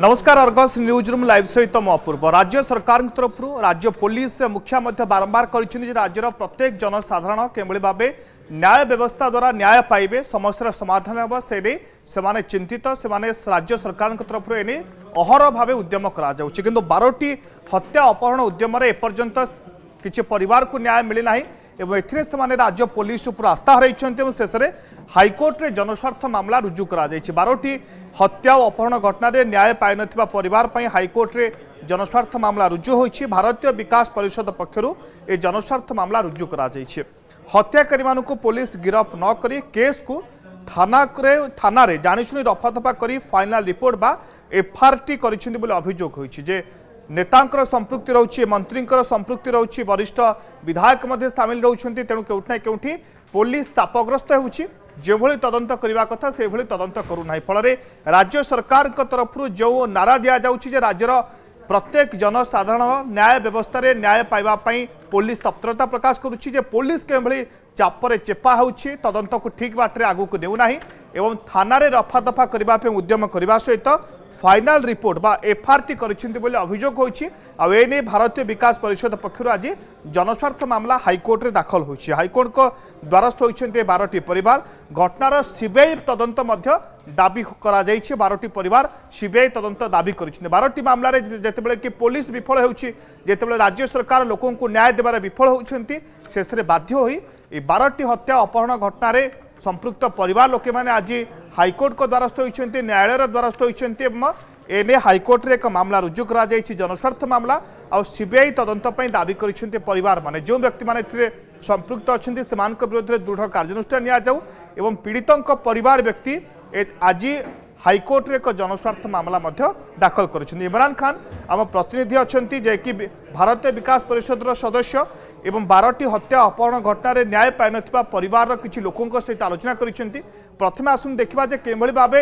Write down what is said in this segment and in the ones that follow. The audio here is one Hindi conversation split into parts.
नमस्कार अर्गस न्यूज रूम लाइव सहित मो अपूर्व। राज्य सरकार तरफ राज्य पुलिस मुखिया बारंबार कर राज्यर प्रत्येक जनसाधारण किभली भाव न्याय व्यवस्था द्वारा न्याय पाइबे समस्या समाधान होगा से चिंतित से राज्य सरकार तरफ एने अहर भाव उद्यम कर 12टी हत्या अपहरण उद्यम एपर्यंत किसी परिवार को न्याय मिलना एवं राज्य पुलिस आस्था हर शेष में हाइकोर्ट में जनस्वार्थ मामला रुजु करा 12टी हत्या और अपहरण घटन न्याय पाई ना परिवार पर हाइकोर्ट में जनस्वार्थ मामला रुजु होई। भारतीय विकास परिषद पक्षर ए जनस्वार्थ मामला रुजु करा हत्याकारी मानक पुलिस गिरफ नक केस को थाना जाशुणी रफादफा कर फाइनाल रिपोर्ट बा एफआईआर कर अभियोग होई। नेतांकर संपृक्ति रही मंत्रींकर संपृक्ति रही वरिष्ठ विधायक मध्य सामिल रही तेणु केउठना केउठी पुलिस चापग्रस्त होउछि जेभली तदंत करबा कथा से भली तदंत करू नाही। फल राज्य सरकार तरफ जो नारा दिया जाउछि जे राज्यर प्रत्येक जनसाधारण न्याय व्यवस्था रे न्याय पाइबा पई पुलिस तत्परता प्रकाश करुछि जे पुलिस केभली चापरे चेपा होउछि तदंत को ठीक बाटरे आगु को देउ नाही एवं थाना रे रफादफा करबा पे उद्यम करबा सहित फाइनल रिपोर्ट बा एफआईआर करिसेंती बोली अभियोग होछि। आ एने भारतीय विकास परिषद पक्षर आज जनस्वार्थ मामला हाइकोर्ट रे दाखल होछि। हाइकोर्ट को द्वारस्थ होइछेंते 12टी परिवार। घटनार सीबीआई तदंत मध्य दाबी करा जाइछि। 12टी परिवार सीबीआई तदंत दाबी करिसेंते। 12टी मामला रे जेतेबेले कि पुलिस विफल होउछि जेतेबेले राज्य सरकार लोकों को न्याय देबार विफल होउछेंती शेष रे बाध्य होई 12टी हत्या अपहरण घटना रे संपृक्त परिवार लोके माने आज हाइकोर्ट को द्वारस्थ होइछेंते न्यायालय द्वारस्थ होइछेंते एवं एने हाइकोर्ट रे एक मामला रुजु करा जाइछि जनस्वार्थ मामला आ सीबीआई तदंत पई दाबी करिसेंते परिवार माने जो व्यक्ति माने एथिरे संपृक्त अछंती सेमानक विरुद्ध रे दृढ़ कार्यानुष्ठान निया जाउ एवं पीड़ितक परिवार व्यक्ति आज हाइकोर्ट रे एक जनस्वार्थ मामला मध्य दाखल करिसेंते। इमरान खान आम प्रतिनिधि अछंती जे कि भारतीय विकास परिषद रो सदस्य एवं 12टी हत्या अपहरण घटन में न्याय पाई ना परिवार किसी लोकों सहित आलोचना करिसेंती। प्रथम आसुन देखा जे किभली भाव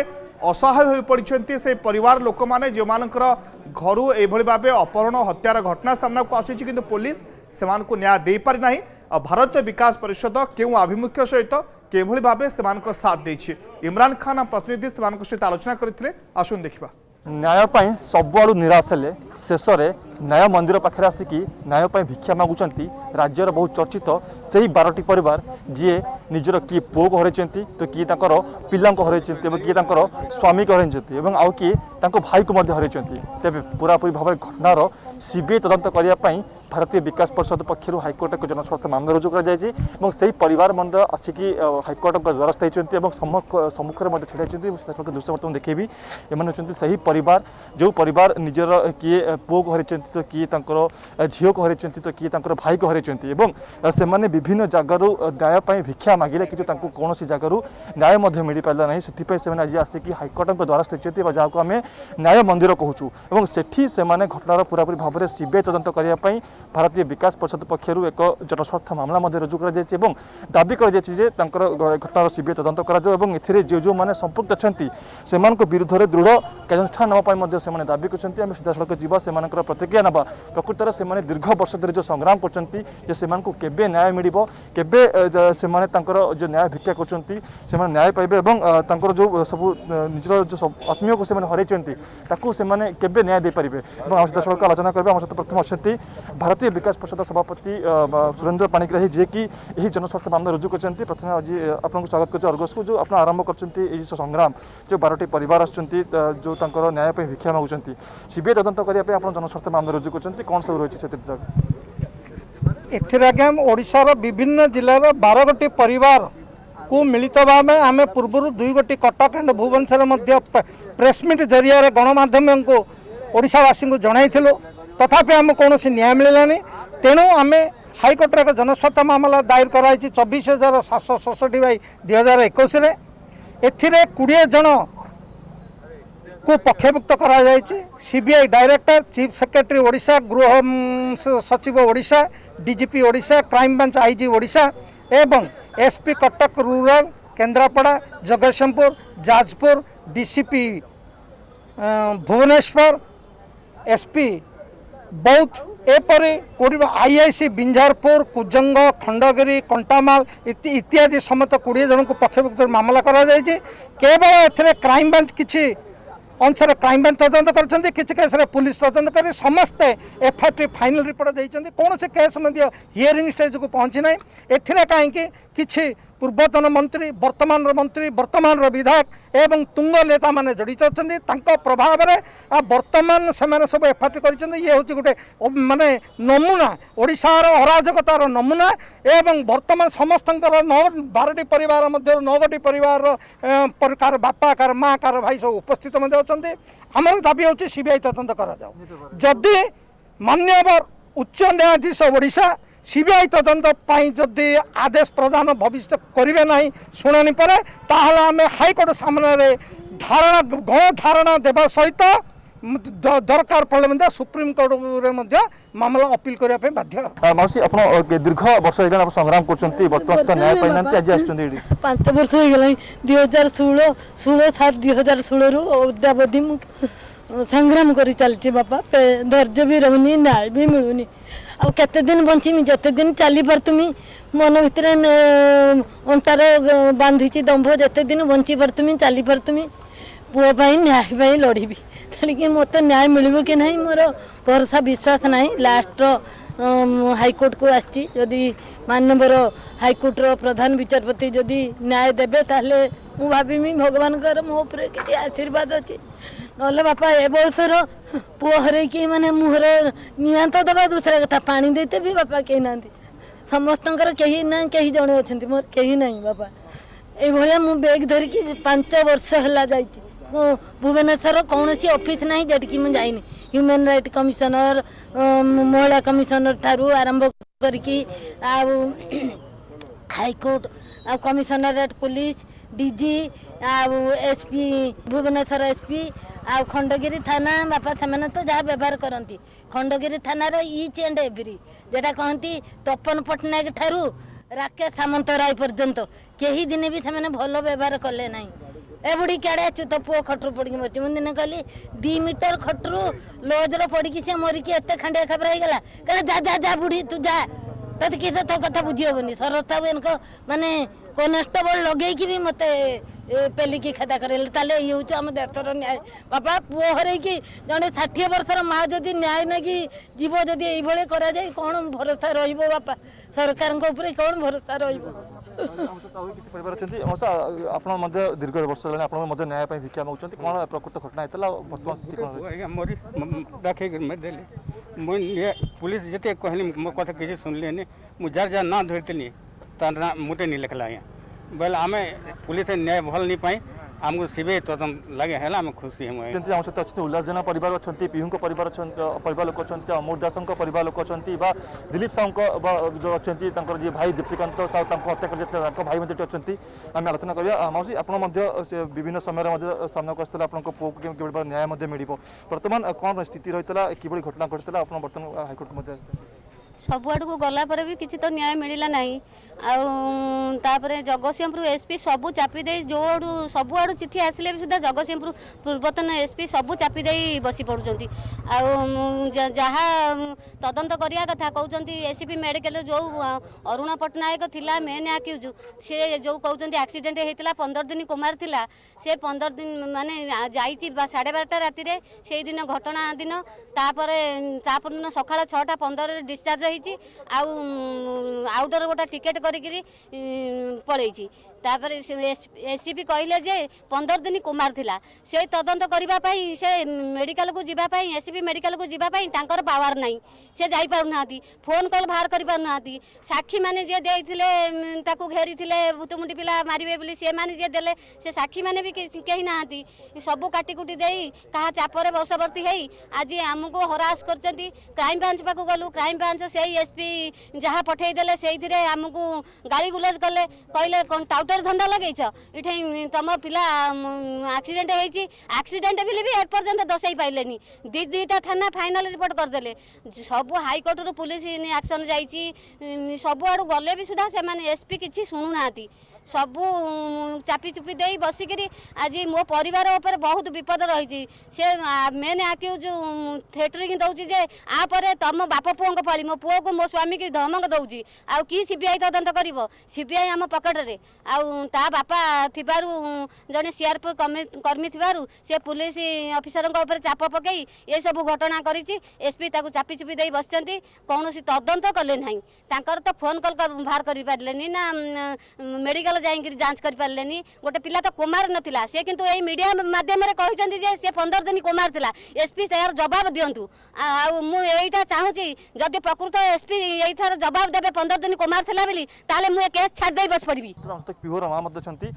असहाय हो पड़ते से परिवार लोक मैंने जो घर यह भाव अपहरण हत्यार घटना सामना को आसी कि पुलिस से न्याय दे पारि ना। और भारतीय विकास परिषद के आभिमुख्य सहित किभली भाव से साथ देछि इमरान खान प्रतिनिधि से सहित आलोचना करते आसन देखा न्याय पाई सबुआड़ निराश है शेष में न्याय मंदिर पाखे आसिक न्याय पाई भिक्षा मागुंट राज्यर बहुत चर्चित से ही 12टी परिवार जी निजर किए पुओ को हर तो किए पिला हर किए स्वामी को हर आउ किए भाई को हर तेज पूरापूरी भाव घटनार सीबीआई तदंत करने भारतीय विकास परिषद पक्षर हाइकोर्ट एक जनस्वार्थ मामला रुजु कर परिवार मध्य आसिक हाइकोर्ट द्वारस्थ होती सम्मुखें ठिया होती दृश्य बर्तमान देखेबी एम से परिवार जो परिवार निजर किए पुओ को हर तो किए झील को हर तो किए भाई को हर से विभिन्न जगू न्यायपाई भिक्षा मागिले कि कौन जगू न्याय मिल पारा ना से आज आसिक हाइकोर्ट द्वारस्थ होती जहाँ को आम न्याय मंदिर कहूँ और से घटनार पूरापूरी भाव में सीबीआई तदंत करने भारतीय विकास परिषद पक्षर एक जनस्वार्थ मामला रुजु कर दाबी कर घटनार सीबीआई तदंत कर जो जो मैंने संपृक्त अच्छा से विरुद्ध में दृढ़ कार्यानुष्ठान नापी दाबी करें सीधासल जावा से प्रतिक्रिया ना प्रकृत से दीर्घ वर्ष धरी जो संग्राम करके न्याय मिले से जो न्याय भिक्षा कर न्याय पाइबे और जो सब निजर जो आत्मीय को हर के न्याय दे पारे और सीधासल आलोचना करेंगे। आम सहित प्रथम अच्छा भारतीय विकास परिषद सभापति सुरेंद्र पाणिग्राही जी की जनस्वार्थ मामला रुजु करते प्रथम आज आपको स्वागत करते अर्गस को जो आप आरंभ कर संग्राम जो 12टी परिवार आसुँच जो न्याय पर भिक्षा मांगुंट सीबीआई तदंत करने आप जनस्वार्थ मामला रुजु करते कौन सब रही है एथर आज्ञा ओडिशार विभिन्न जिलार 12टी परिवार को मिलित भाव में आम पूर्व 2 गोटी कटक एंड भुवनेश्वर प्रेसमिट जरिया गणमाध्यम को ओडिशावासी को जनईलु तथापि आम कौन न्याय मिललानी तेणु आम हाइकोर्ट एक जनस्वार्थ मामला दायर कराई 24,767 बाई 2021 20 जन को पक्षभुक्त कराई CBI director chief secretary Odisha गृह सचिव Odisha DGP Odisha crime branch IG Odisha एवं SP Cuttack rural Kendrapara Jagatsinghpur Jajpur DCP Bhubaneswar SP Boudh एपरि कोडिबा आईआईसी बिंझारपुर कुजंग खंडगिरी कंटामाल इत्यादि समेत 20 जन को पक्षभुक्त मामला करा जाय छी। केवल एथरे क्राइम ब्रांच किछि अंशर क्राइमब्रांच तदंत कर किसी केस पुलिस तदंत कर समस्ते एफआईआर फाइनल रिपोर्ट देते कौन से केस हियरिंग स्टेज को पहुँची ना ए कहीं कि पूर्वतन मंत्री वर्तमान मंत्री वर्तमान विधायक एवं तुंग नेता मैंने जड़ित अच्छा प्रभाव में आ बर्तमान से मैंने सब एफआईआर कर ये हूँ गोटे मानने नमूना ओडिशार अराजकतार नमूना एवं बर्तमान समस्त बारटी परिवार मध्य नौगटी परिवार कार बापा कार माँ कार भाई सब उपस्थित अच्छा आमर दाबी हूँ सीबीआई तदंत करी मान्यवर उच्च न्यायाधीश ओडिशा सीबीआई तदंत जदि आदेश प्रदान भविष्य करेंगे ना शुणानी पर आम हाईकोर्ट सामने धारणा गौ धारणा देवा सहित दरकार पड़े मैं सुप्रीम कोर्ट में मामला अपील करने बाध्य मौसी आप दीर्घ वर्ष हो संग्राम कर 5 वर्ष हो गला 2016 रु अद्यावधि संग्राम कर चलती बापा धैर्य भी रहूनी न्याय भी मिलूनी आ केते दिन बंचीमी जिते दिन चली पार तुमी मन भितर अंटार बांधी दंभ जिते दिन बंची पार तुमी चली पार तुमी पुओपाई न्याय लड़ी तेणुकि मत न्याय मिल कि ना मोर भरोसा विश्वास ना लास्ट हाईकोर्ट को आसी जदि मानवर हाईकोर्टर प्रधान विचारपति जदि न्याय देवे ताले मु भावीमी भगवान मो उपरे किसी आशीर्वाद अच्छी ना बापा ए बर्षर पु हर कि मैंने मुहर निआ तो दबा दूसरा कथा पानी देते भी बापा कहीं ना समस्त कहीं ना कहीं जड़े अच्छा मोर कहीं ना बापा ये मु बैग धरिकी 5 वर्ष है जा भुवनेश्वर कौन सी ऑफिस ना जेटी मुझे जाइनी ह्यूमन राइट कमिशनर महिला कमिशनर ठारू आरंभ करके हाईकोर्ट आ commissionerate police DG SP Bhubaneswar SP आ खंडगिरी थाना बापा से तो जहाँ व्यवहार करती खंडगिरी थानार इच एंड एव्री जेटा कहती तपन पट्टनायक ठारू राकेश सामंतराय पर्यंत कई दिन भी से भल व्यवहार कले ना ए बुढ़ी क्या आचु तो पुओ खटरू पड़ी मरती मुझे दिन कहली 2 मीटर खटरू लजर पड़ी सी मरिकी एत खांडिया खबर होगा कहला जा जा जा बुढ़ी तू जा तोते किस तो कथा बुझी हेनी शरद साहू इनको मानने कनेस्टेबल लगे भी मत पेलिकी खेदा करें ताले ये हूँ आम देशर न्याय बापा पुओ हर कि जड़े 60 वर्षर माँ जदि न्याय नाकि जीव जदि ये करा जाए कौन भरोसा रहिबो बापा सरकार को ऊपर कौन भरोसा रहिबो दीर्घ वर्ष न्याय भिक्षा मांगुछंती कौन प्रकृत घटना मोरी डाके मुझे पुलिस जिते कहली मो कथा किसी सुनलिनी मुझे जार जार ना धरती ना मुटे नहीं लिखला अग्न बोले आम पुलिस न्याय भल नहीं पाई आमको सीबीआई तदंत लगे है आम खुशी आम सहित अच्छे उल्लास जेना परिवार अच्छा पीहू पर लोक अच्छा अमोद दास लोक अच्छा दिलीप साहू जो अच्छा जी भाई दीप्तिकांत साहू हत्या कर भाई अच्छे आम आलोचना करवा मौसी आपड़ विभिन्न समय सामना आपको पुओ को न्याय मिल बर्तमान कौन स्थिति रही कि घटना घटता आप बर्तमान हाईकोर्ट सबुआड़ को गलापर भी किसी तो न्याय मिलला ना आपर जगतसिंहपुर एसपी सबू चापी दे जो सबुआड़ चिठी आसिले भी सुधा जगतसिंहपुर पूर्वतन एसपी सबू चापी दे बसी पड़ुंट आहा तदंत करिया कथा कहते एसीपी मेडिकल जो अरुण पट्टनायक थिला मेन आक्यूज से जो कहते एक्सीडेंट होता 15 दिन कुमार थिला से 15 दिन माने जाइची 12:30 राति से दिन घटना दिन तापर सका 6:15 डिस्चार्ज आउटर गोटा टिकेट करी पलैची तापर एसीपी कहले जे 15 दिन कुमार थिला से तदंत करने से मेडिकल को जीवाई एसीपी मेडिकल को जीवाई तांकर पावर नहीं से जाई पारु नाती फोन कॉल बाहर कर पारु नाती साक्षी माने जे देइथिले ताकू घेरी थिले भूतमुंडी पिला मारिबे बोली से माने जे देले से साक्षी माने भी कहि नाती सबु काटी कुटी देई कहा चापर बसवर्ती हेई आज हमको हरास करचंती क्राइम ब्रांच पाकू गलु क्राइम ब्रांच से एसपी जहाँ पठे देले सेइथिरे हमको गाली गुलज कले कहले कोन टाउट धंदा लगे ये तुम पिला एक्सीडेंट होती एक्सीडेंट भी एपर्यंत दसई पारे दीटा थाना फाइनल रिपोर्ट करदे सब हाईकोर्ट रू पुलिस एक्शन जाइए सबुआड़ गले भी सुधा से एसपी किसी शुणुना सबू चापी चुपी दे बसिक आज मो परिवार उपर बहुत विपद रही से मेन आक्यूज थेटरिंग दौर जे आपरे तुम बाप पुओं फली मो पुओ को मो स्वामी की धमक दौर आउ कि सीबीआई तदंत कर सीबीआई आम पकेट बापा थिबारु जने सीआरपी कर्मी थिबारु से पुलिस अफिसर चाप पकई ये सब घटना करिछि। एसपी ताकू चापी चुपी दे बसचंती कौनसी तदंत कले नाही। तांकर तो फोन कॉल बाहर कर पारलेनी ना मेडिकल जाई जांच कर पारलेनी। गोटे पिला तो कोमार नथिला से किंतु ए मीडिया माध्यम रे कहचंती जे से 15 दिन कोमार थिला। एसपी सार जवाब दियंतु आ मु एटा चाहुछि जदी प्रकृत एसपी एई थार जवाब देबे 15 दिन कोमार थिला बेली ताले मु ए केस छाड़ दे बस पड़बी। समस्त पिहोर मां मद छंती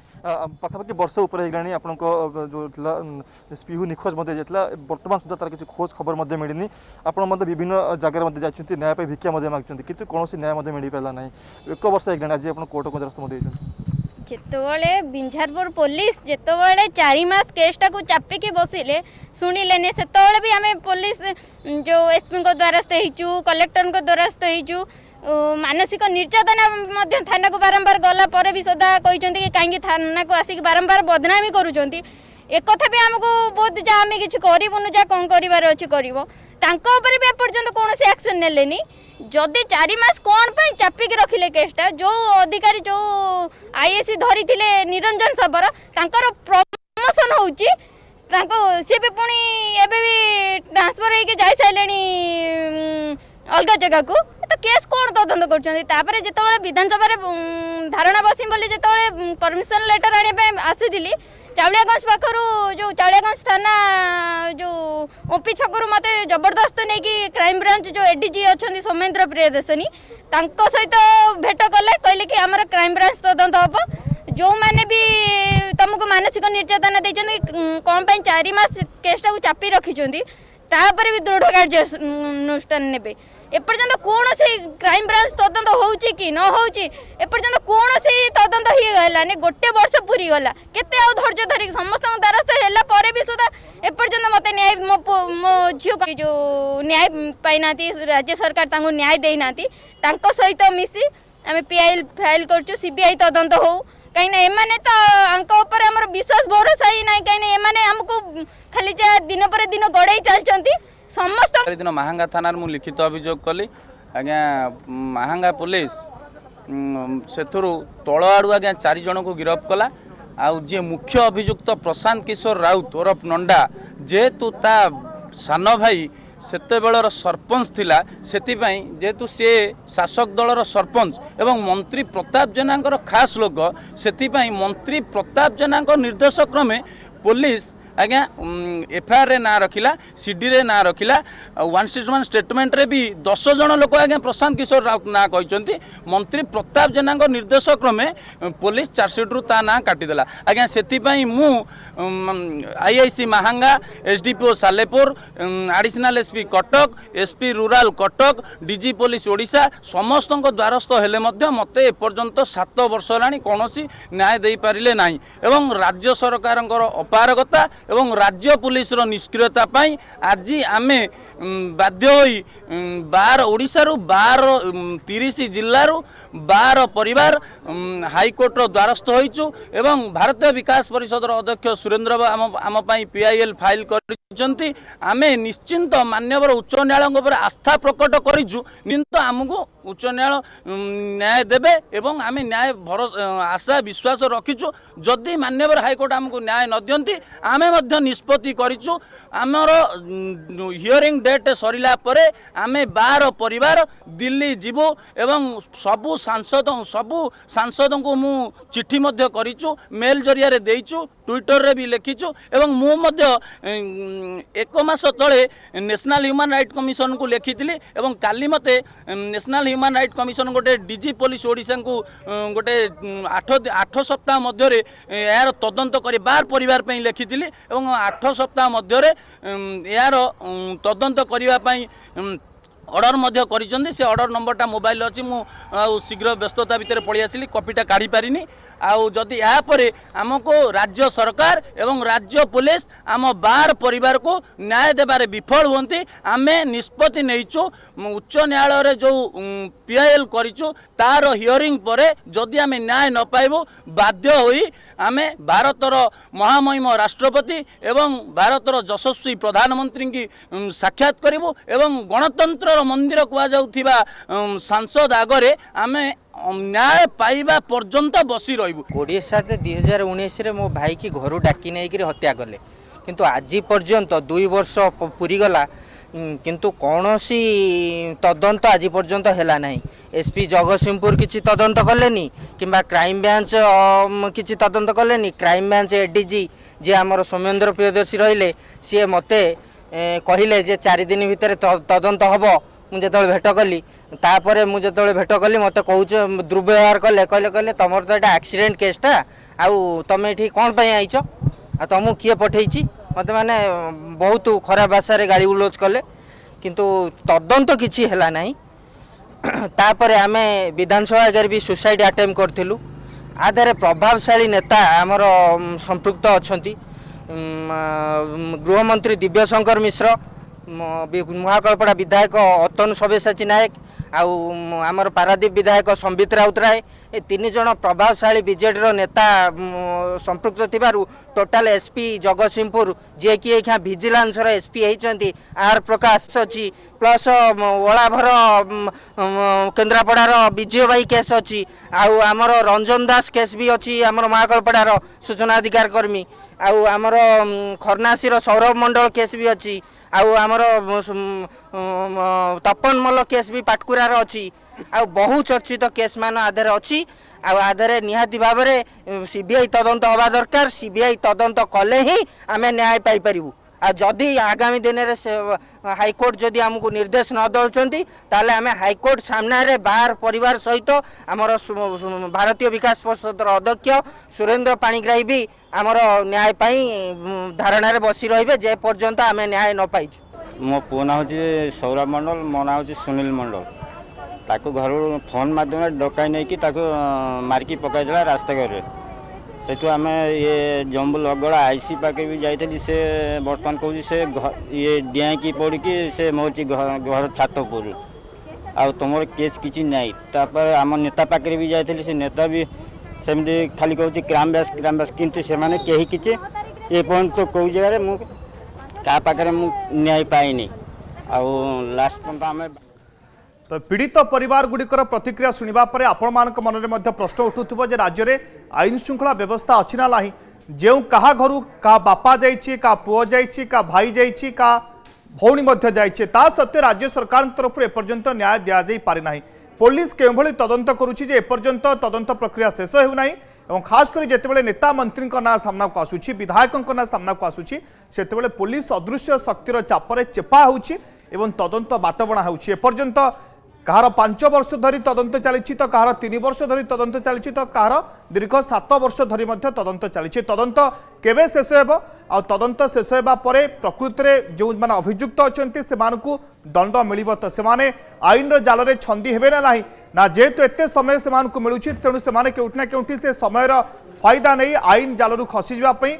पाखापाखी वर्ष ऊपर हेगलानी आपण को जो पिहू निखोज मते जेतला वर्तमान सुधा तार किसी खोज खबर मते मिलनी। आपण मते विभिन्न जगह मते जाचंती न्याय पे भिक्षा मते मागचंती किंतु कोनोसी न्याय मते मिली पला नाही। एक वर्ष हेगलानी आज आपण कोर्ट को दरस्त मते जेतोळे बिंझारपुर पुलिस जेतोळे 4 मास केसटा को चापी के बसिले सुनिलेने सेतोळे भी हमें पुलिस जो एसपी को द्वारस्थ हिचू कलेक्टर को द्वारस्थ हिचू मानसिक निर्यातना थाना को बारंबार गला पर भी सदा कहते कि कहीं थाना को आसिक बारंबार बदनामी करुँच। एक भी आमको बहुत जहाँ आम कि करूँ जहाँ कौन करार अच्छे कर भी एपर्तंत कौन से एक्शन नेलेनी। जदि 4 मास कौन पर चापिक रखिले केसटा जो अधिकारी जो आईएसी धरी निरंजन सबर तर प्रमोशन हो भी पुणी एवं ट्रांसफर हो अलग जगह को तो केस कौन तदंत कर जो विधानसभा धारणा बसिम बोली जो परमिशन लेटर आनी चावलियागंज पाखर जो चावलियागंज थाना जो ओपी छकु मत जबरदस्त नहीं कि क्राइम ब्रांच जो एडीजी अच्छा सौमेन्द्र प्रियदर्शनी सहित भेट कले कहले कि आमर क्राइम ब्रांच तदंत हम जो मैंने भी तुमको मानसिक निर्यातना देते कौन पर 4 मास केसटा को चापी रखी तापर भी दृढ़ कार्यानुष्ठान ने एपर्तंत कौन से क्राइम ब्रांच तदंत हो कि न होपर्तंत कौन से तदंत ही गलानी। गोटे वर्ष पूरी गला केते धैर्य धरिक समस्त द्वारस्थ है भी सुधा एपर्तंत मत न्याय मो झी जो न्याय पाईना राज्य सरकार न्याय देना सहित मिसी आम पीआई फाइल कर सीबीआई तदंत हो कहीं एमाने तो आंपर विश्वास भरोसा ही ना कहीं एमाने हमको खाली जा दिन पर दिन गड़े चलती समस्त दिन महांगा थाना मुझे लिखित अभियोग कली। आज्ञा महांगा पुलिस से तल आड़ू आज्ञा 4 जन को गिरफ कला। आउ जे मुख्य अभियुक्त प्रशांत किशोर राउत ओरफ नंडा जेहेतु ता सान भाई सेतेबेलर सरपंच थिला सेतिपई जेतु से शासक दलर सरपंच एवं मंत्री प्रताप जेनांकर खास लोक सेतिपई मंत्री प्रताप जेनांकर निर्देश क्रमे पुलिस आज्ञा एफआईआर ना रखिला सीडी रे ना रखिला 161 स्टेटमेंट रे भी 10 जन लोक आज्ञा प्रशांत किशोर राउत ना कहते मंत्री प्रताप जेनांक निर्देश क्रमे पुलिस चार्जसीट रु ता ना काटिदेला। आज्ञा सेतिपई मु IIC Mahanga SDPO Salepur additional SP Cuttack SP rural Cuttack DG police Odisha समस्त द्वारस्थ हेले मध्य मते एपर्यंत 7 वर्ष लानी कोनोसी न्याय देई पारिले नाही एवं राज्य सरकार अपारगता एवं राज्य पुलिस निष्क्रियता पाई आज आम बाध्य होई 12 ओडिशारू 12 30 जिल्लारू 12 परिवार हाईकोर्टर द्वारस्थ होइचु एवं भारतीय विकास परिषदर अध्यक्ष सुरेंद्र बाबू आम पीआईएल फाइल करिसंती। आमे निश्चिंत मान्यवर उच्च न्यायालय पर आस्था प्रकट करिचु निश्चित आमको उच्च न्यायालय न्याय देबे एवं आमे न्याय भरोसा आशा विश्वास रखिचु। जदि मान्यवर हाईकोर्ट आमको न्याय न दियंती आमे मध्य निष्पत्ति करिचु। आमर हियरिंग डेट सरिला परे आमे 12 परिवार दिल्ली जीवो एवं सबु सांसद को मु चिट्ठी मध्य करिचु मेल जरिया रे देइचु ट्विटर रे भी लिखिचु एवं मु मध्य 1 मास तले नेशनल ह्यूमन राइट कमिशन को लिखिली एवं काली मते नेशनल ह्यूमन राइट कमिशन गोटे डीजी पुलिस ओडिशा को गोटे 8 सप्ताह मध्य यार तदंत कर 12 परिवार पे लिखिली एवं 8 सप्ताह मध्य यार तदंत करने ऑर्डर मध्य करिसंदी। से ऑर्डर नंबरटा मोबाइल अच्छी मु शीघ्र व्यस्तता भितर पड़ी आसिली कॉपीटा काढ़ी पारिनी। आउ जदि या परे आमको राज्य सरकार एवं राज्य पुलिस आम 12 परिवार को न्याय देबारे विफल होंती आमे निष्पत्ति नहींचु। उच्च न्यायालय रे जो पीआईएल करिचु तार हियरिंग परे जदि आम न्याय न पाइबो बाध्य होई आमे भारतर महामहिम राष्ट्रपति एवं भारतर यशस्वी प्रधानमंत्री की साक्षात करिवो एवं गणतंत्र मंदिर कह सांसद आगे आम न्याय पाइबा पर्यंत बसी रहिबु। 27 2019 रे मो भाई की घर डाकी नै कि हत्या करले किंतु आज पर्यंत 2 वर्ष पूरी गला किंतु कौन सी तदंत आज पर्यंत हेला नहीं। एसपी जगत सिंहपुर किसी तदंत कले किंबा क्राइम ब्रांच किसी तदंत कले। क्राइम ब्रांच एडीजी जी आमर सौम्येन्द्र प्रियदर्शी रहिले सी मते कहले जे 4 दिन भितर तदंत हबो। मुझे जो भेट कली तापर मुझे जो भेट कली मत कह दुर्व्यवहार कले कहले कहले तुम तो यहाँ एक्सीडेंट केसटा आमे ये कौन पर आईच आ तुमको किए पठे मत मैंने बहुत खराब भाषा गाली गुलज कले किंतु तदंत किसी है ना। तापर आम विधानसभा आगे भी सुसाइड अटेम्प्ट करूँ आधार प्रभावशाली नेता आमर संपृक्त अच्छा गृहमंत्री दिव्यशंकर मिश्र महाकल्पड़ा विधायक अतनु सब्यसाची नायक आमर पारादीप विधायक संबित राउतराय ए 3 जन प्रभावशाली बीजेडी नेता संपृक्त थिबारु टोटाल एसपी जगत सिंहपुर जे कि एखा विजिलेंस एसपी होती आर प्रकाश अच्छी प्लस ओलाभर केन्द्रापड़ार विजय बाई केस अच्छी आमर रंजन दास केस भी अच्छी आमर महाकल्पड़ार सूचना अधिकार कर्मी आमर खरनासी सौरभ मंडल केस भी अच्छी आमर तपन मल्ल केस भी पाटकुरार अच्छी आ बहु चर्चित केस मान आधार अच्छी आधार निहाती भाव में सीबीआई तदंत हवा दरकार। सीबीआई तदंत कले ही आम न्याय पाई आ जदि आगामी दिन में हाईकोर्ट जदि आमको निर्देश न दौरान ताले आम हाईकोर्ट सामने बार परिवार सहित आमर भारतीय विकास परिषद अध्यक्ष सुरेंद्र पाणिग्राही भी आमर न्याय पाई धारणा बसी रही जे पर्यंत आम न्याय न पाइछु। मो पो ना हूँ सौरभ मंडल मो ना हूँ सुनील मंडल ताको घर फोन मध्यम डकाई नहीं कि मारिकी पकड़ा रास्ताघर सेठू आम ये जम्बू लगड़ा आईसी पाके भी जाइली से बर्तमान कौन से ये डियाकी पड़ी कि से मोची घर छात ऊपर आ तुम केस किसी नाई। तापर आम नेता पाखे भी जाइली से नेता भी सेमती खाली कहे क्राइम ब्रांच किंतु से मैंने कहीं किसी ये पर्यटन तो कौ जगह मुझे क्या पाखे न्याय पाइनि आउ लास्ट पर्यटन आम तो पीड़ित परिवार गुड़िकर प्रतिक्रिया शुणा पर आपण मान मन में प्रश्न उठुव जे राज्य में आईन श्रृंखला व्यवस्था अच्छी ना ना जो क्या घर क्या बापा जा पुओ जा भाई जा भौणी सत्वे राज्य सरकार तरफ एपर्यंत न्याय दि जाई पारि नाही। पुलिस केवल तदंत करुच्ची जे एपर्यंत तदंत प्रक्रिया शेष होना और खास करी जितेबाला नेता मंत्री ना सामना को आसूची विधायकों ना सामना को आसूची से पुलिस अदृश्य शक्तिर चापर चेपा हो तदंत बाटबणा होपर्यंत कहार 5 वर्ष धरी तदंत चली तो कहार 3 वर्ष धरी तदंत चली तो कहार दीर्घ 7 वर्ष धरी तदंत चली। तदंत केवे शेष हो आ तदंत शेष होगा प्रकृति में जो मैंने अभियुक्त अच्छा से दंड मिल तो से आईन जाल में छंदी हे ना ना जेहेतु एत समय से मिलूँ तेणु से क्योंटिना क्योंकि से समय फायदा नहीं आईन जालू खसीजापी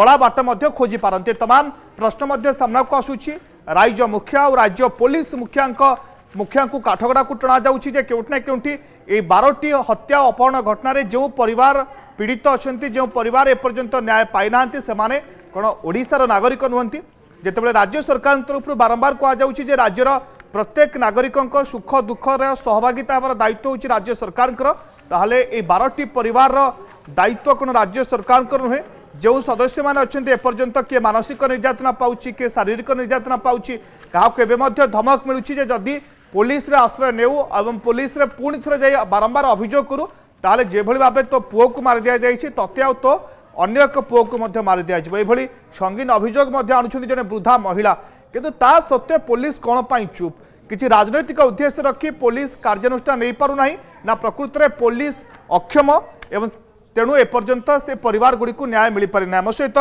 गला बाट खोजी पारती। तमाम प्रश्न सामना को आसूची राज्य मुखिया और राज्य पुलिस मुखिया को काठगड़ा को टणा जाऊँगी जे क्योंटिना क्योंकि 12टी हत्या अपहरण घटन जो परिवार पीड़ित अच्छा जो परिवार एपर्यंत न्याय पाई ना से कौन ओडिशार नागरिक नुहति जितेबाला राज्य सरकार तरफ बारंबार कहुच्चे जे राज्यर प्रत्येक नागरिकों सुख दुखर सहभागिता हमार दायित्व होची राज्य सरकार ताहले ए 12टी परिवार दायित्व कौन राज्य सरकार नुहे जो सदस्य मैंने अच्छा एपर्यंत किए मानसिक निर्यातना पाँच किए शारीरिक निर्यातना पाँच क्या धमक मिलूँ जदि पुलिस रे आश्रय नेउ एवं पुलिस रे पुणी थर जा बारंबार अभियोग करूँ ताले जे भली भाबे तो पुओ को मारि दिया जाइछि तते आ तो अन्य एक पुओ को मध्य मारि दिया जइबो एभली संगीन अभियोग मध्य आनुछथि जने वृद्धा महिला किंतु ता सत्वे पुलिस कोन पई चुप किछि राजनैतिक उद्देश्य रखी पुलिस कार्यानुष्ठान नै पारु नाही ना प्रकृति रे पुलिस अक्षम एवं तेणु एपर्यंत से परिवार गुड़ी को न्याय मिल पारि ना। आम सहित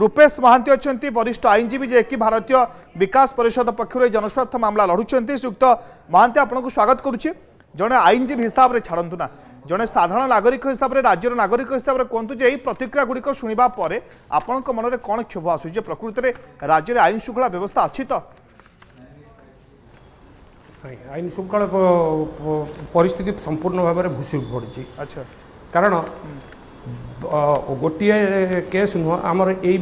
रूपेश महांती अच्छा वरिष्ठ आईनजीवी जे कि भारतीय विकास परिषद पक्षर जनस्वार्थ मामला लड़ुंट श्रीयुक्त महांती आपको स्वागत करुच्ची जड़े आईनजीवी हिसाब से छाड़ू ना जड़े साधारण नागरिक हिसाब से राज्यर नागरिक हिसाब से कहतु जो यही प्रतिक्रिया गुड़िक शुणापर आपण मन में कौन क्षोभ आसूस प्रकृति में राज्य में आईन श्रृंखला व्यवस्था अच्छी तो आईन श्रृंखला परिस्थिति संपूर्ण भाव में भूसुड़ी पड़ी। अच्छा कारण गोटे केस नुह आमर यही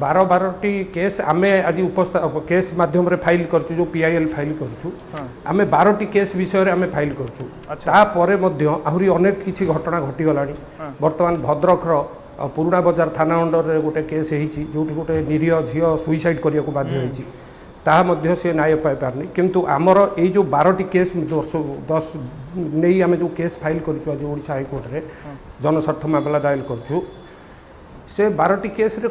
बार बारोटी केस आम आज केस माध्यम रे फाइल करछु जो पीआईएल फाइल करछु आम 12टी केस विषय रे आम फाइल करछु तापरे मध्य आहुरी अनेक किछि घटना घटी गलानी। वर्तमान भद्रक पुराणा बाजार थाना अंडर रे गोटे केस हेछि जोटी गोटे निरीह झियो सुइसाइड करिया को बाध्य हेछि ता मध्य से न्याय पाई पारनी किंतु आमर ए जो 12टी केस 10 नेई आम जो केस फाइल करछु आज ओडिसा हाई कोर्ट रे जनस्वार्थ मामला दायर करछु से 12टी केस रे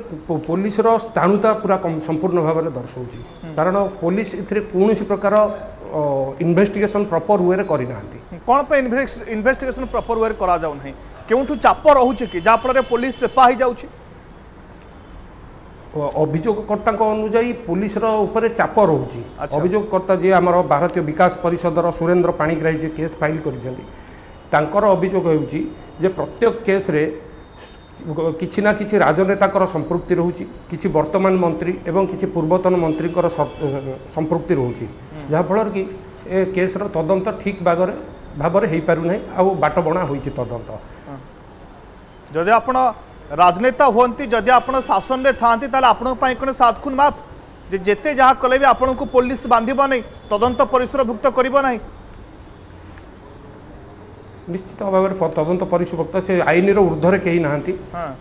पुलिस रो स्थाणुता पूरा संपूर्ण भाव में दर्शाऊँगी कारण पुलिस इतने कौन प्रकार इन्वेस्टिगेशन प्रॉपर वे करना कौन इन्वेस्टिगेशन प्रॉपर वे करा जाउनै केउठु चाप रहउछि कि जाफल रे पुलिस सेफा हो जाउछि अभियोगकर्ता अनुजाई पुलिस रो ऊपर चाप रहउछि। अभियोगकर्ता जे हमर भारतीय विकास परिषद रो सुरेंद्र पाणिग्राही जे केस फाइल करिसेंती तांकर अभियोग हेउछि जे प्रत्येक केस रे किछि ना किछि राजनेता संपृक्ति रोची किछि वर्तमान मंत्री एवं किछि पूर्वतन मंत्री संपृक्ति रोची जहाँफल कि ए केस तदंत ठीक भाव हो पारना आउ बाटबणा हो तदंत जदि आप राजनेता होती जदि आप शासन में थाती कौन सात खुन माफ जिते जहाँ कले भी आपण को पुलिस बांधव नहीं तदंत परिसरभुक्त कर ना निश्चित भाव में तदंत परिसरभुक्त से आईन ऊर्धर कहीं ना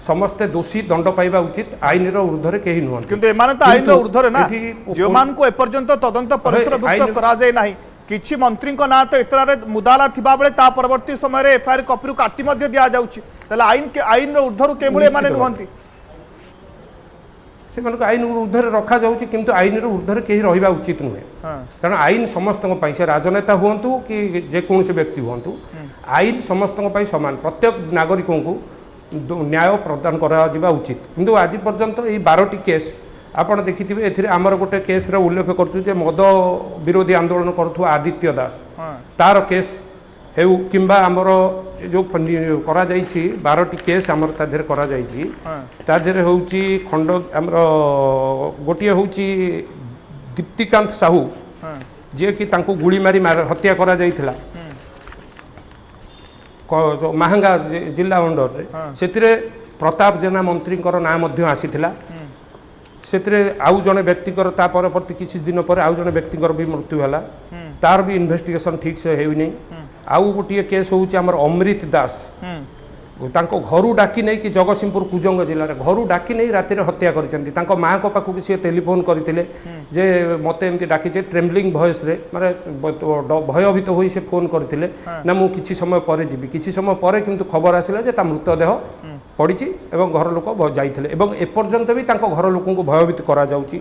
समस्ते दोषी दंड पाइबा उचित आईन ऊर्धर कहीं नुहत आईन ऊर्धर ना जो मानको एपर्यंत तदंत परिसरभुक्त करा जाय नाही किछि मंत्री को ना तो इतरारे मुदाला थिबा बेले ता परवर्ती समय रे एफआईआर कपिरु काटी मध्ये दिया जाउछि तले आईन के आईन ऊर्धर केबळे माने नुहंती से मानको आईन ऊर्धर रखा जाउछि किंतु आईन ऊर्धर कहीं रहिबा उचित नुहे कारण आईन समस्त से राजनेता हुंतु कि जे कोनसे व्यक्ति हुंतु आईन समस्त सामान प्रत्येक नागरिकों को न्याय प्रदान करा जिबा उचित किंतु आज पर्यंत ये 12टी केस आपड़ देखि थे आमर गोटे केस उल्लेख कर मद विरोधी आंदोलन करुवा आदित्य दास तार केस है किंबा आमर जो करा 12टी केस आमर ताधर हूँ खंड आमर गोटे हूँ दीप्तिकांत साहू जी कि तांको गुली मारी हत्या करा जाइथिला महांगा जिला अंडर से प्रताप जेना मंत्री ना आसी से आउ जड़े व्यक्ति परवर्ती किसी दिन पर आउ जड़े व्यक्ति भी मृत्यु है तार भी इन्वेस्टिगेशन ठीक से होनी आउ गोटे केस हूँ आमर अमृत दास घर डाकी नहीं कि जगत सिंहपुर कुजंग जिले में घर डाकी नहीं रातिर हत्या कर माँ को पाक सी टेलीफोन करते जे मत एमती डाकी ट्रेम्बलिंग भॉइस रे माने भयभीत हो से फोन करते ना मु किसी समय पर जीवी किसी समय पर किंतु खबर आसला जे ता मृतदेह पड़ी एवं घर लोक जाइए एवं एपर्यंत भी घर लोक भयभीत करा जाउची।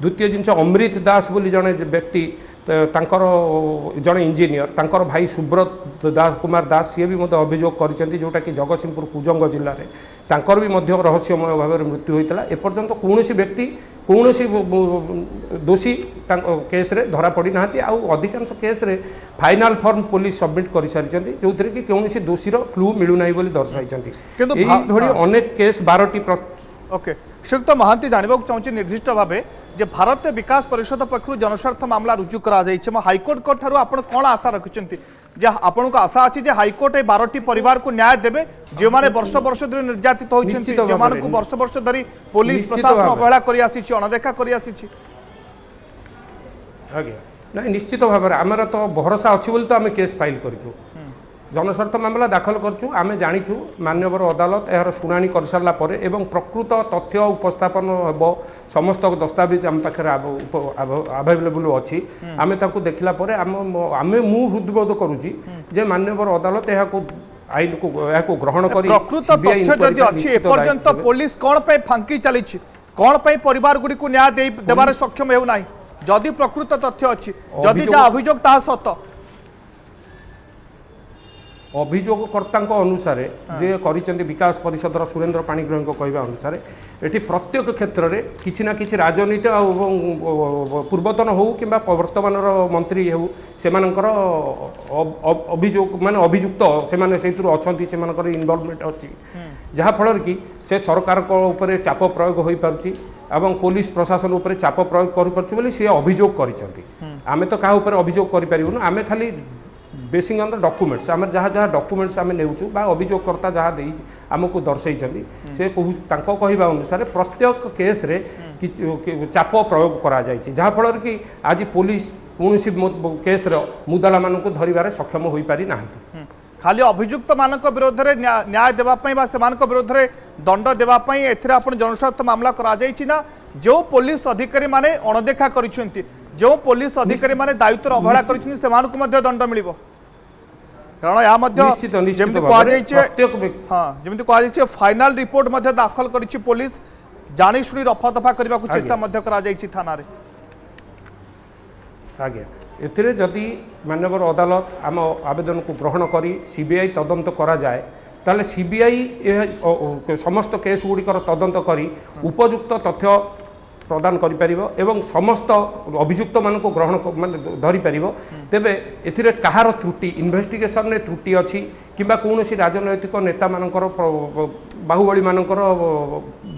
द्वितीय जिनस अमृत दास बोली जड़े व्यक्ति जड़े इंजीनियर तांकर भाई सुब्रत दास कुमार दास सी भी मते अभियोग करिसेंती जोटा कि जगत सिंहपुर कुजंग जिले में तांकर भी मध्य रहस्यमय भाव में मृत्यु होता एपर्यंत कौन व्यक्ति कौन दोषी केस रे धरा पड़ी ना आउ अधिकांश केस रे फाइनल फॉर्म पुलिस सबमिट कर सारी जो थी कि कौन दोषीर क्लू मिलूना दर्शाई अनेक केस 12टी। ओके श्रीयुक्त महांती जानवाक चाहूँगी निर्दिष्ट भाव जे भारतीय विकास परिषद पक्षर जनस्वार्थ मामला रुजु कर हाइकोर्ट ठार्थ कौन आशा रखिंट आपण को आशा अच्छी हाइकोर्ट 12टी परिवार को न्याय देवे जो मैंने वर्ष वर्ष धरी निर्यातित होती जो वर्ष वर्ष धरी पुलिस प्रशासन अवहेला अणदेखा निश्चित भाव में आमर तो भरोसा अच्छी बोली तो आम केस फाइल करूँ जनस्वार्थ मामला दाखल करछु आमे जानिछु मान्यवर अदालत एहार सुनानी कर सारला परे एवं प्रकृत तथ्य उपस्थापन हेबो समस्त दस्तावेज आम पाखरे अवेलेबल अछि आमे ताकू देखिला परे आमे मु हृदयबोध करूची जे मान्यवर अदालत एहाको आइन को एहाको ग्रहण करी प्रकृत तथ्य जदि अछि ए पर्यंत पुलिस कोन पे फांकी चलीछि कोन पे परिवार गुडी को न्याय दे देबार सक्षम हेउ नाही जदि प्रकृत तथ्य अछि जदि जा अभियोग ता सत अभियोगकर्ता अनुसार जे कर विकास परिषदर सुरेंद्र पाणिग्राही कहवा अनुसार ये प्रत्येक क्षेत्र में किसी ना कि राजनीति पूर्वतन हो कि वर्तमान मंत्री हो अभियोग मान अभियुक्त से अच्छा इनवॉल्वमेंट अच्छी जहाँफल कि से सरकार चाप प्रयोग हो पार्टी एवं पुलिस प्रशासन उपर चाप प्रयोग कर अभियोग करें आम तो क्या अभियोग करें आम खाली बेसिंग ऑन द डॉक्यूमेंट्स आम जहाँ डॉक्यूमेंट्स आम नेउचु बा अभियोगकर्ता जहाँ आमको दर्शाई से कहवा अनुसार प्रत्येक केस रे चाप प्रयोग कराफल कि आज पुलिस कौन केस्र मुदला मान धरवे सक्षम हो पारि ना खाली अभियुक्त मान विरोध में न्याय देवाई विरोध में दंड देवाई एपण जनस्वार्थ मामला करा जो पुलिस अधिकारी माने अणदेखा कर जो पुलिस अधिकारी माने दायित्व अवहेला कर दंड मिल कह फाइनल रिपोर्ट दाखल कर पुलिस जाशु रफा दफा करने को चेस्टा थाना एथिरे जदि माननीय अदालत आम आवेदन को ग्रहण करी सीबीआई तदंत करा जाए ताले सीबीआई समस्त केस गुड़िकर तदंत करी उपयुक्त तथ्य प्रदान करि परिबो एवं समस्त अभियुक्त मान को ग्रहण मान धरि परिबो तेबे एथिरे कहार त्रुटि इन्वेस्टिगेशन रे त्रुटि अछि किबा कोनोसी राजनैतिक नेता मानकर बाहुबली मानकर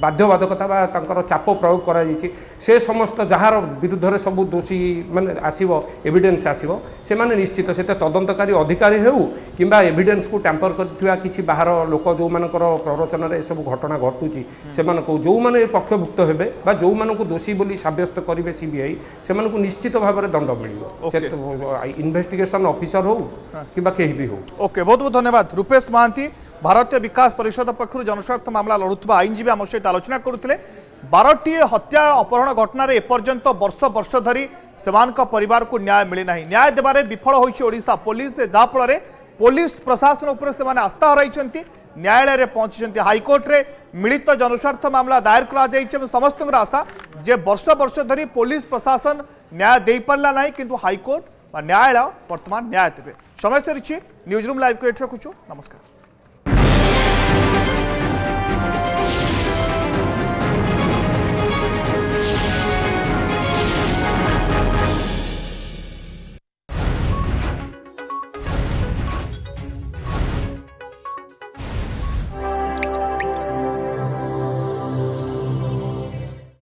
बाध्यबाधकता बा तांकर चाप प्रयोग करा जायछि से समस्त जहार विरुद्ध रे सब दोषी माने आसीबो एविडेंस आसीबो से माने निश्चित सेते तदंतकारी अधिकारी हेउ किबा एविडेंस को टैंपर करथिवा किछि बाहर लोक जो मानकर प्ररोचना रे सब घटना घटुछि सेमान को जो माने पक्षभुक्त हेबे बा जो मानक दोषी बोली साब्यस्त करिवे सीबीआई सेमान को निश्चित भाव में दंड मिलिबो से इन्वेस्टिगेशन ऑफिसर हो किबा केही भी हो। ओके बहुत बहुत धन्यवाद रुपेश महांती भारतीय विकास परिषद पक्षर जनस्वार्थ मामला लड़ुवा आईनजीवी आम सहित आलोचना करुते बारटी हत्या अपहरण घटन एपर्यंत वर्ष वर्ष धरी से परिवार को न्याय मिले ना न्याय देवे विफल होशा पुलिस जहाँफल पुलिस प्रशासन उपर से आस्था हर न्यायालय में पहुंची हाईकोर्ट रे मिलित जनस्वार्थ मामला दायर कर समस्त आशा जे वर्ष वर्ष धरी पुलिस प्रशासन न्याय दे पारा ना कि हाईकोर्ट न्यायालय बर्तमान न्याय देवे समय सरी न्यूज रूम लाइव को ये रखुचु नमस्कार।